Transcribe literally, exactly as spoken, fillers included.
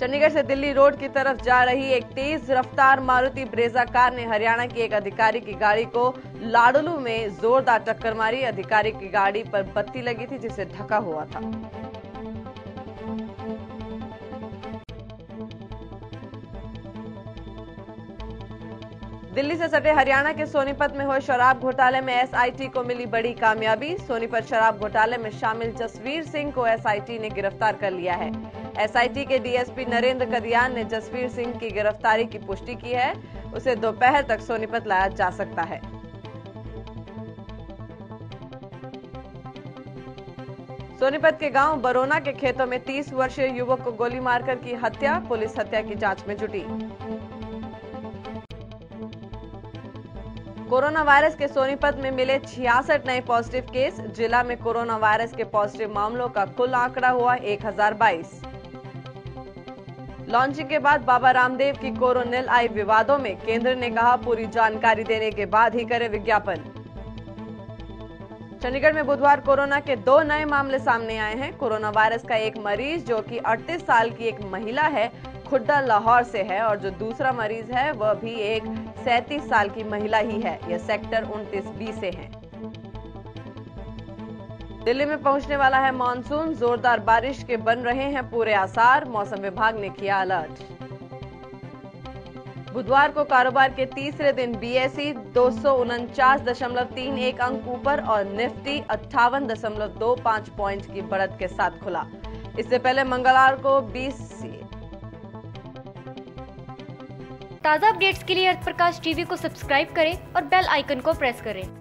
चंडीगढ़ से दिल्ली रोड की तरफ जा रही एक तेज रफ्तार मारुति ब्रेजा कार ने हरियाणा की एक अधिकारी की गाड़ी को लालडू में जोरदार टक्कर मारी। अधिकारी की गाड़ी पर बत्ती लगी थी जिसे ढका हुआ था। दिल्ली से सटे हरियाणा के सोनीपत में हुए शराब घोटाले में एसआईटी को मिली बड़ी कामयाबी। सोनीपत शराब घोटाले में शामिल जसवीर सिंह को एसआईटी ने गिरफ्तार कर लिया है। एसआईटी के डीएसपी नरेंद्र कदियान ने जसवीर सिंह की गिरफ्तारी की पुष्टि की है। उसे दोपहर तक सोनीपत लाया जा सकता है। सोनीपत के गांव बरोना के खेतों में तीस वर्षीय युवक को गोली मारकर की हत्या। पुलिस हत्या की जांच में जुटी। कोरोना वायरस के सोनीपत में मिले छियासठ नए पॉजिटिव केस। जिला में कोरोना वायरस के पॉजिटिव मामलों का कुल आंकड़ा हुआ एक हजार बाईस। लॉन्चिंग के बाद बाबा रामदेव की कोरोनिल आई विवादों में। केंद्र ने कहा पूरी जानकारी देने के बाद ही करें विज्ञापन। चंडीगढ़ में बुधवार कोरोना के दो नए मामले सामने आए हैं। कोरोना वायरस का एक मरीज जो कि अड़तीस साल की एक महिला है खुड्डा लाहौर से है, और जो दूसरा मरीज है वह भी एक सैंतीस साल की महिला ही है। यह सेक्टर उनतीस बी से है। दिल्ली में पहुंचने वाला है मानसून। जोरदार बारिश के बन रहे हैं पूरे आसार। मौसम विभाग ने किया अलर्ट। बुधवार को कारोबार के तीसरे दिन बीएसई दो सौ उनचास दशमलव तीन एक अंक ऊपर और निफ्टी अट्ठावन दशमलव दो पांच पॉइंट की बढ़त के साथ खुला। इससे पहले मंगलवार को बीस। ताज़ा अपडेट्स के लिए अर्थप्रकाश टीवी को सब्सक्राइब करें और बेल आइकन को प्रेस करें।